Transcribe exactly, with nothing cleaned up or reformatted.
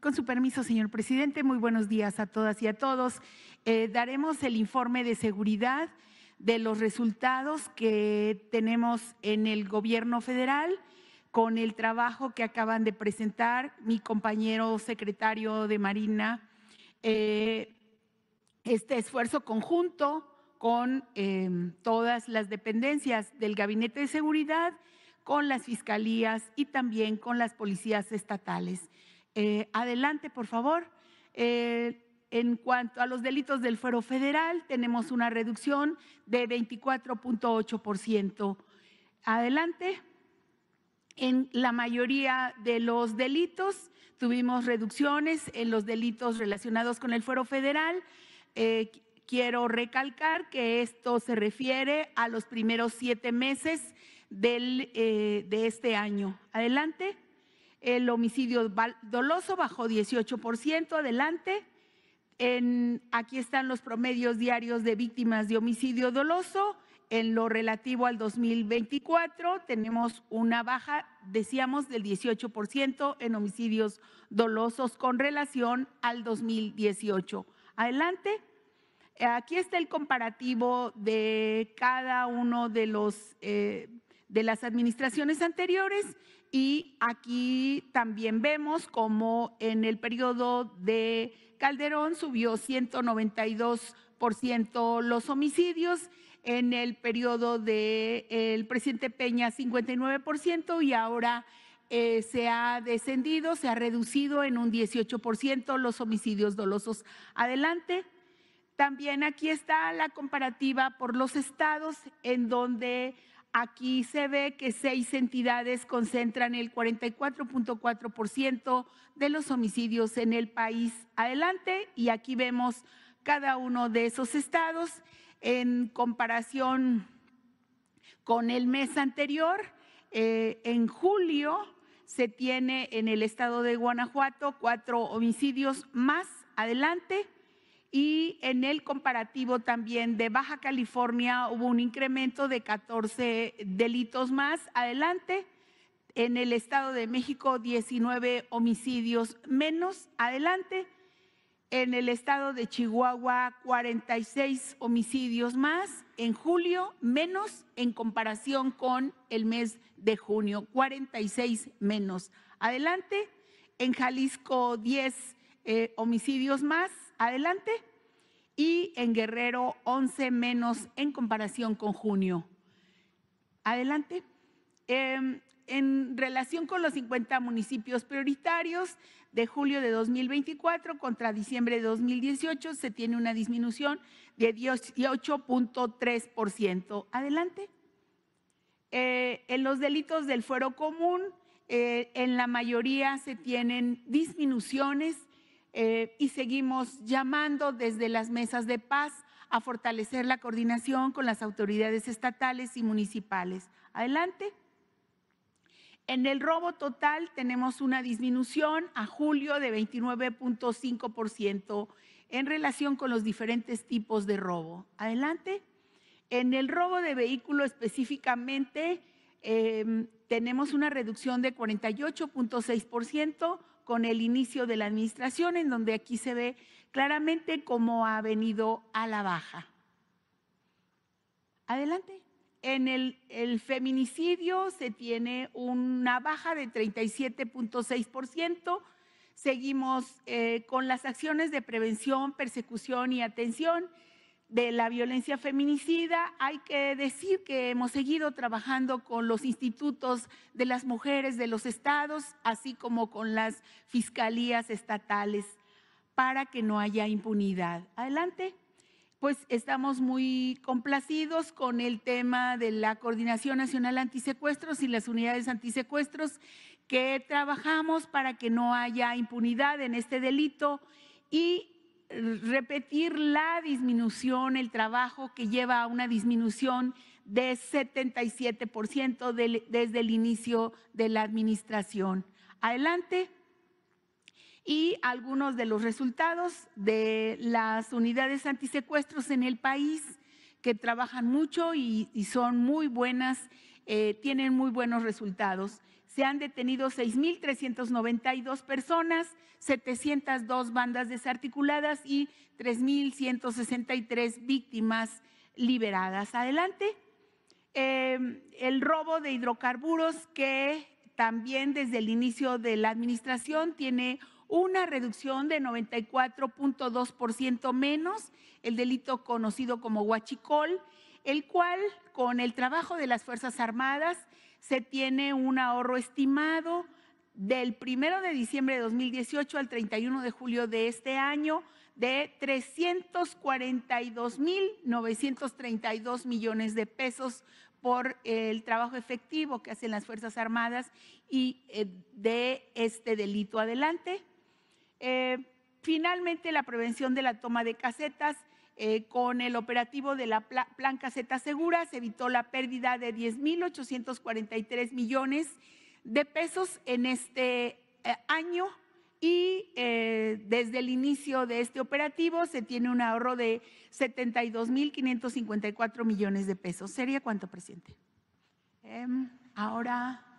Con su permiso, señor presidente, muy buenos días a todas y a todos. Eh, daremos el informe de seguridad de los resultados que tenemos en el gobierno federal con el trabajo que acaban de presentar mi compañero secretario de Marina, eh, este esfuerzo conjunto con eh, todas las dependencias del Gabinete de Seguridad, con las fiscalías y también con las policías estatales. Eh, adelante, por favor. Eh, En cuanto a los delitos del fuero federal, tenemos una reducción de veinticuatro punto ocho por ciento. Adelante. En la mayoría de los delitos tuvimos reducciones en los delitos relacionados con el fuero federal. Eh, quiero recalcar que esto se refiere a los primeros siete meses del, eh, de este año. Adelante. El homicidio doloso bajó dieciocho por ciento. Adelante. En, aquí están los promedios diarios de víctimas de homicidio doloso. En lo relativo al dos mil veinticuatro tenemos una baja, decíamos, del dieciocho por ciento en homicidios dolosos con relación al dos mil dieciocho. Adelante. Aquí está el comparativo de cada uno de los eh, de las administraciones anteriores. Y aquí también vemos cómo en el periodo de Calderón subió ciento noventa y dos por ciento los homicidios, en el periodo del presidente Peña cincuenta y nueve por ciento y ahora eh, se ha descendido, se ha reducido en un dieciocho por ciento los homicidios dolosos. Adelante. También aquí está la comparativa por los estados, en donde aquí se ve que seis entidades concentran el cuarenta y cuatro punto cuatro por ciento de los homicidios en el país. Adelante, y aquí vemos cada uno de esos estados en comparación con el mes anterior. Eh, en julio se tiene en el estado de Guanajuato cuatro homicidios más. Adelante. Y en el comparativo también de Baja California hubo un incremento de catorce delitos más. Adelante. En el Estado de México diecinueve homicidios menos. Adelante. En el Estado de Chihuahua cuarenta y seis homicidios más en julio, menos en comparación con el mes de junio, cuarenta y seis menos. Adelante. En Jalisco diez eh, homicidios más. Adelante. Y en Guerrero once menos en comparación con junio. Adelante. Eh, en relación con los cincuenta municipios prioritarios de julio de dos mil veinticuatro contra diciembre de dos mil dieciocho se tiene una disminución de dieciocho punto tres por ciento. Adelante. Eh, en los delitos del fuero común, eh, en la mayoría se tienen disminuciones. Eh, y seguimos llamando desde las mesas de paz a fortalecer la coordinación con las autoridades estatales y municipales. Adelante. En el robo total tenemos una disminución a julio de veintinueve punto cinco por ciento en relación con los diferentes tipos de robo. Adelante. En el robo de vehículo específicamente eh, tenemos una reducción de cuarenta y ocho punto seis por ciento con el inicio de la administración, en donde aquí se ve claramente cómo ha venido a la baja. Adelante. En el, el feminicidio se tiene una baja de treinta y siete punto seis por ciento. Seguimos eh, con las acciones de prevención, persecución y atención de la violencia feminicida. Hay que decir que hemos seguido trabajando con los institutos de las mujeres de los estados, así como con las fiscalías estatales, para que no haya impunidad. Adelante. Pues estamos muy complacidos con el tema de la Coordinación Nacional Antisecuestros y las unidades antisecuestros que trabajamos para que no haya impunidad en este delito y repetir la disminución, el trabajo que lleva a una disminución de setenta y siete por ciento del, desde el inicio de la administración. Adelante. Y algunos de los resultados de las unidades antisecuestros en el país, que trabajan mucho y, y son muy buenas, eh, tienen muy buenos resultados. se han detenido seis mil trescientas noventa y dos personas, setecientas dos bandas desarticuladas y tres mil ciento sesenta y tres víctimas liberadas. Adelante. Eh, el robo de hidrocarburos, que también desde el inicio de la administración tiene una reducción de noventa y cuatro punto dos por ciento menos, el delito conocido como huachicol, el cual con el trabajo de las Fuerzas Armadas se tiene un ahorro estimado del primero de diciembre de dos mil dieciocho al treinta y uno de julio de este año de trescientos cuarenta y dos mil novecientos treinta y dos millones de pesos por el trabajo efectivo que hacen las Fuerzas Armadas y de este delito. Adelante. Eh, finalmente, la prevención de la toma de casetas. Eh, con el operativo de la Pla- Plan Caseta Segura se evitó la pérdida de diez mil ochocientos cuarenta y tres millones de pesos en este eh, año y eh, desde el inicio de este operativo se tiene un ahorro de setenta y dos mil quinientos cincuenta y cuatro millones de pesos. ¿Sería cuánto, presidente? Eh, ahora…